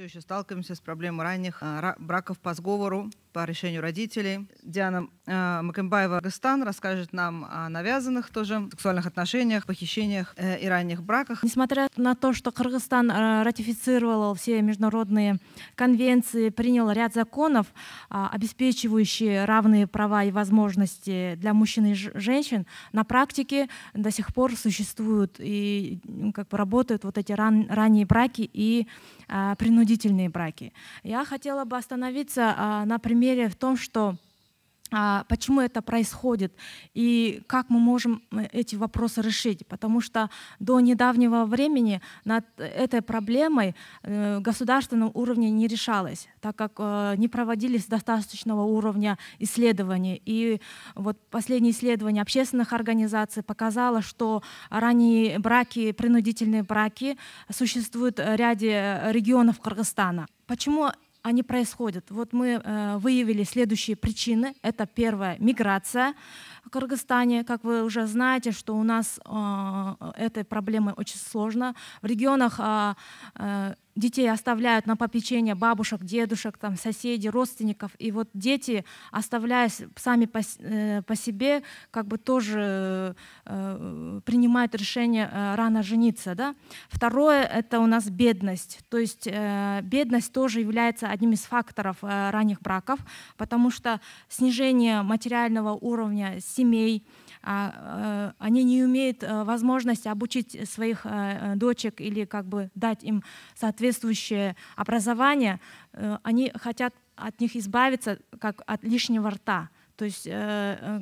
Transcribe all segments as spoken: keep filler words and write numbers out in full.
все еще сталкиваемся с проблемой ранних браков по сговору, по решению родителей. Диана Макембаева, Кыргызстан, расскажет нам о навязанных тоже сексуальных отношениях, похищениях и ранних браках. Несмотря на то, что Кыргызстан ратифицировал все международные конвенции, принял ряд законов, обеспечивающих равные права и возможности для мужчин и женщин, на практике до сих пор существуют и как бы работают вот эти ран, ранние браки и а, принудительные браки. Я хотела бы остановиться а, на примере в том, что а, почему это происходит и как мы можем эти вопросы решить. Потому что до недавнего времени над этой проблемой э, государственного уровня не решалось, так как э, не проводились достаточного уровня исследований. И вот последнее исследование общественных организаций показало, что ранние браки, принудительные браки существуют в ряде регионов Кыргызстана. Почему они происходят? Вот мы э, выявили следующие причины. Это первое — миграция в Кыргызстане. Как вы уже знаете, что у нас э, этой проблемой очень сложно. В регионах э, э, детей оставляют на попечение бабушек, дедушек, там, соседей, родственников. И вот дети, оставляясь сами по, э, по себе, как бы тоже э, принимают решение э, рано жениться. Да? Второе — это у нас бедность. То есть э, бедность тоже является одним из факторов э, ранних браков, потому что снижение материального уровня семей, а, э, они не имеют э, возможности обучить своих э, дочек или как бы дать им соответствующее образование, э, они хотят от них избавиться как от лишнего рта. То есть э,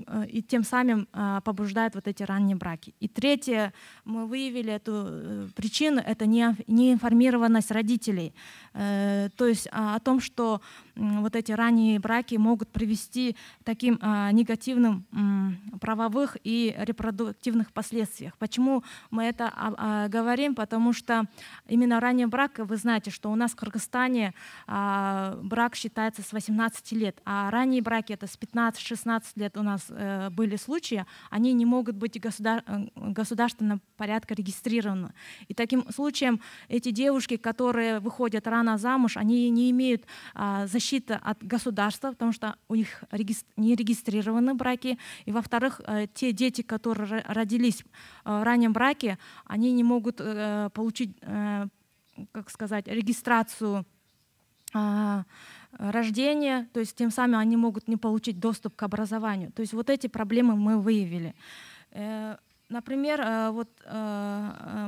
э, и тем самым э, побуждают вот эти ранние браки. И третье, мы выявили эту э, причину, это не, неинформированность родителей. Э, то есть а, о том, что э, вот эти ранние браки могут привести к таким э, негативным э, правовых и репродуктивных последствиях. Почему мы это э, говорим? Потому что именно ранний брак, вы знаете, что у нас в Кыргызстане э, брак считается с восемнадцати лет, а ранние браки — это с пятнадцати шестнадцати лет у нас э, были случаи, они не могут быть государ... государственного порядка регистрированы. И таким случаем эти девушки, которые выходят рано замуж, они не имеют э, защиты от государства, потому что у них регистр... не регистрированы браки. И, во-вторых, э, те дети, которые родились э, в раннем браке, они не могут э, получить, э, как сказать, регистрацию э, рождения, то есть тем самым они могут не получить доступ к образованию. То есть вот эти проблемы мы выявили. Например, вот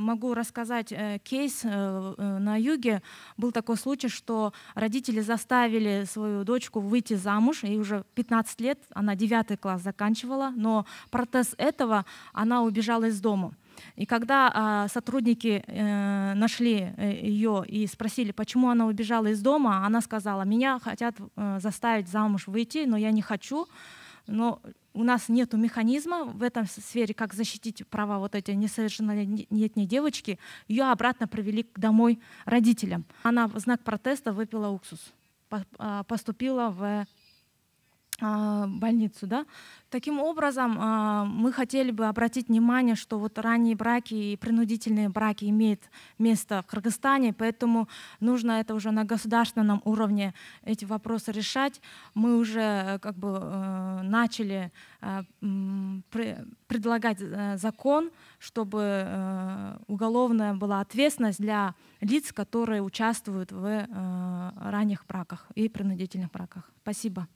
могу рассказать кейс на юге. Был такой случай, что родители заставили свою дочку выйти замуж, ей уже пятнадцать лет, она девятый класс заканчивала, но протест этого она убежала из дома. И когда э, сотрудники э, нашли ее и спросили, почему она убежала из дома, она сказала: меня хотят э, заставить замуж выйти, но я не хочу. Но у нас нет механизма в этом сфере, как защитить права вот этой несовершеннолетней девочки. Ее обратно привели домой родителям. Она в знак протеста выпила уксус, поступила в больницу. Да? Таким образом, мы хотели бы обратить внимание, что вот ранние браки и принудительные браки имеют место в Кыргызстане, поэтому нужно это уже на государственном уровне эти вопросы решать. Мы уже как бы начали предлагать закон, чтобы уголовная была ответственность для лиц, которые участвуют в ранних браках и принудительных браках. Спасибо.